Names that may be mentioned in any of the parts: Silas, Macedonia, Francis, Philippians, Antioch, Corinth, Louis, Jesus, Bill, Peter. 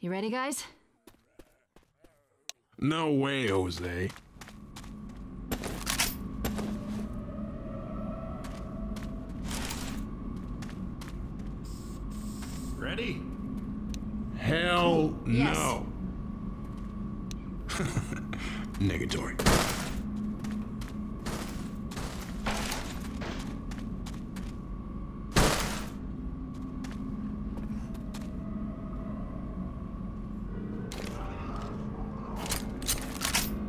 You ready, guys? No way, Jose. Ready? Hell yes. No. Negatory.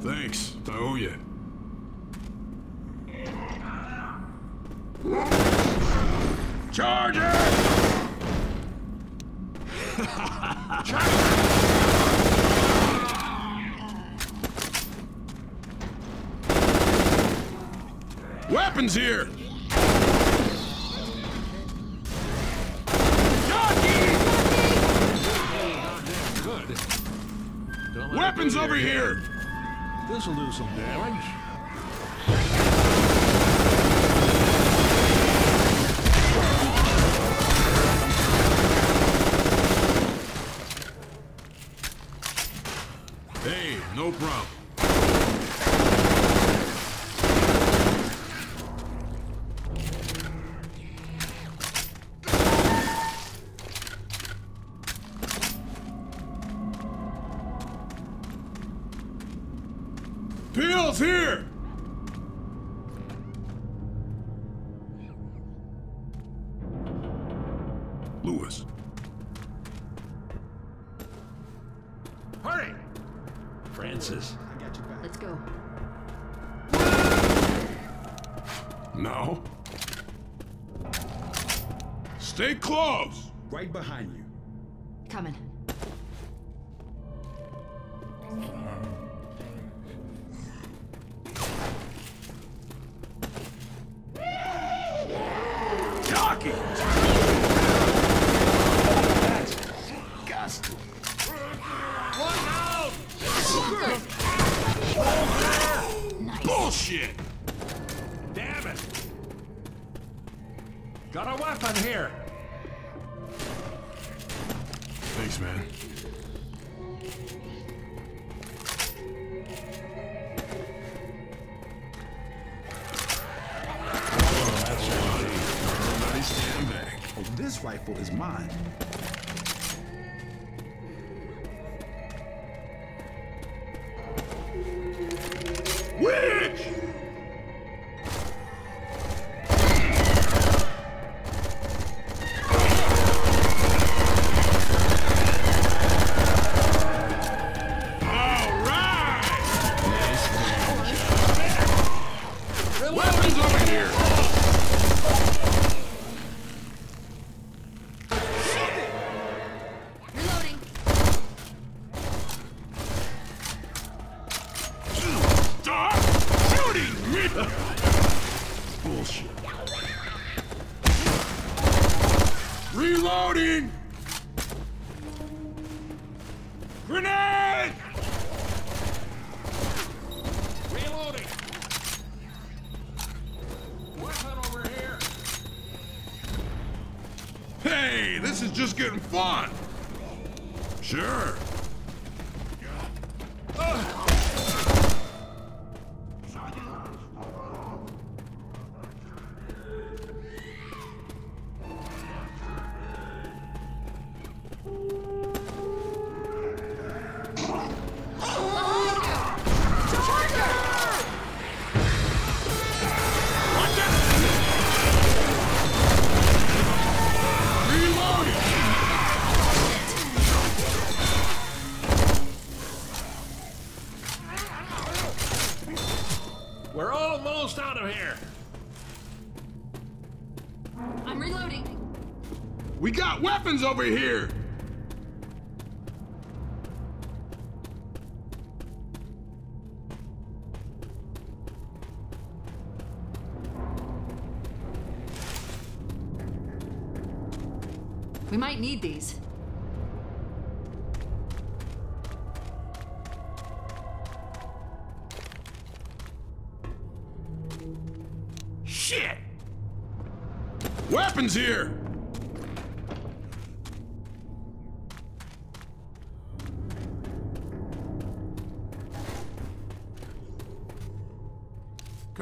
Thanks, I owe you. Charge it! Charge it! Weapons here! Good. Weapons over here! This'll do some damage. Hey, no problem. Bill's here! Lewis. Hurry! Francis. I got you back. Let's go. No. Stay close! Right behind you. Coming. That's disgusting. One out! Bullshit! Damn it! Got a weapon here. Thanks, man. This rifle is mine. Witch! Bullshit. Reloading! Grenade! Reloading! Weapon over here! Hey, this is just getting fun! Sure. We're almost out of here. I'm reloading. We got weapons over here. We might need these. Shit! Weapons here!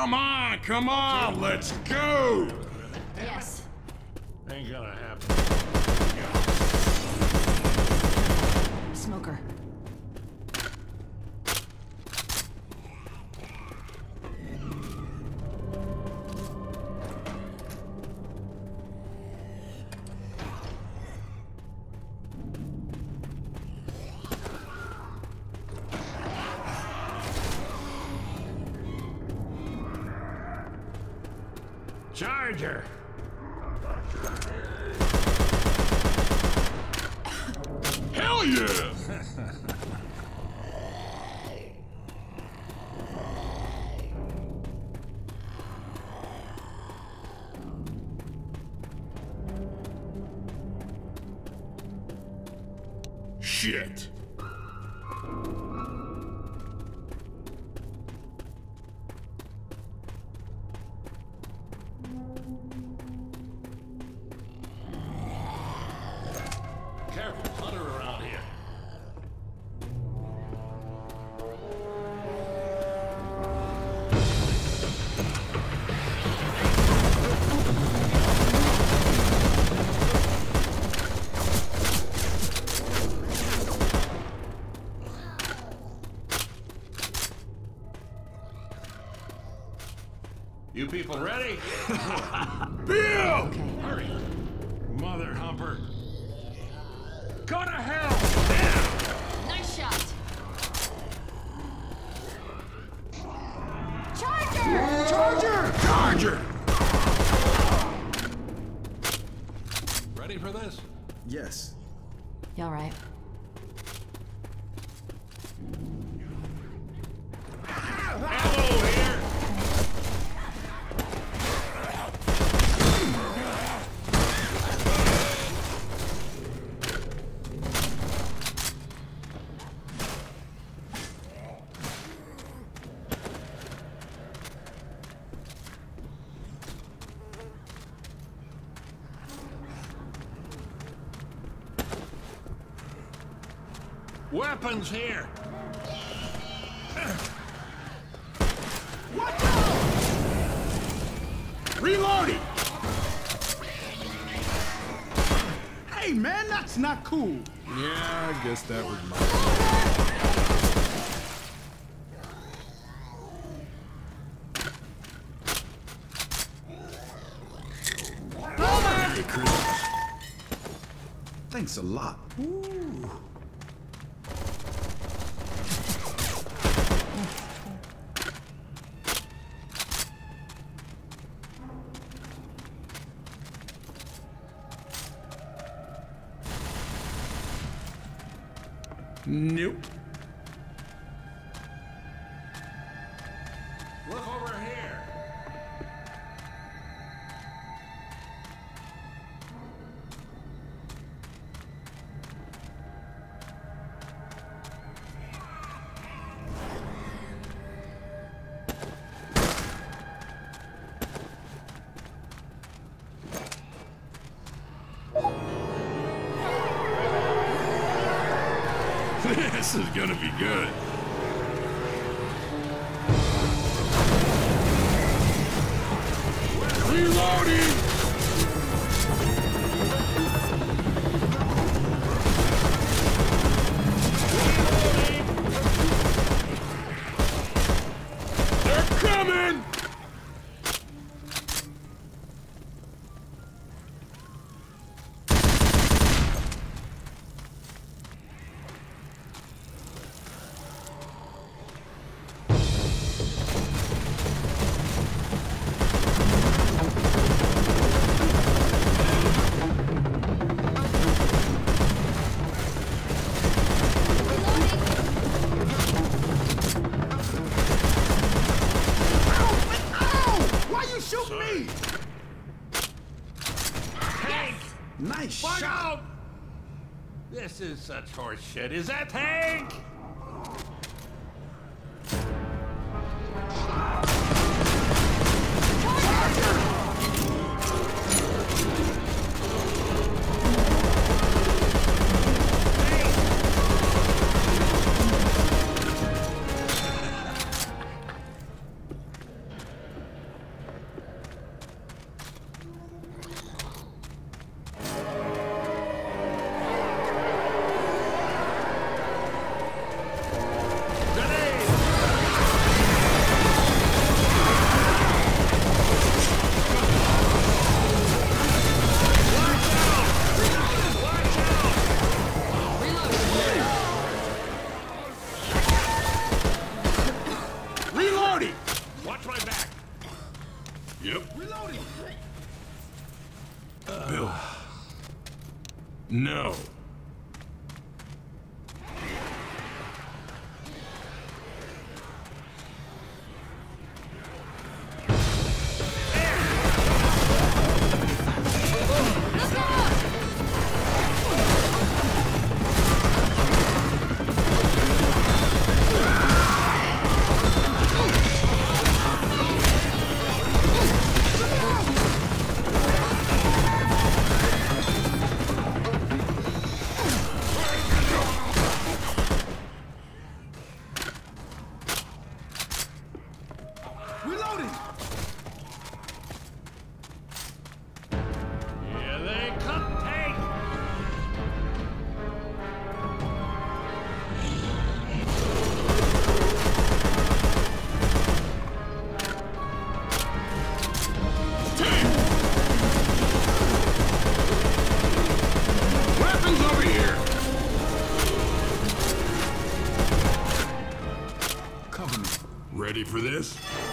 Come on, let's go! Yes. Ain't gonna happen. Smoker. Charger! Hell yeah! Shit! You people ready? Bill! Okay. Hurry. Mother humper. Go to hell! Yeah. Nice shot. Charger! Charger! Charger! Ready for this? Yes. You all right? Weapons here! What the? Reloading! Hey man, that's not cool! Yeah, I guess that was mine. Merry Christmas. Thanks a lot. Ooh. Nope. Look over here. This is gonna be good. Reloading! They're coming! Nice shot! Out. This is such horse shit. Is that Hank? Bill. No. Ready for this?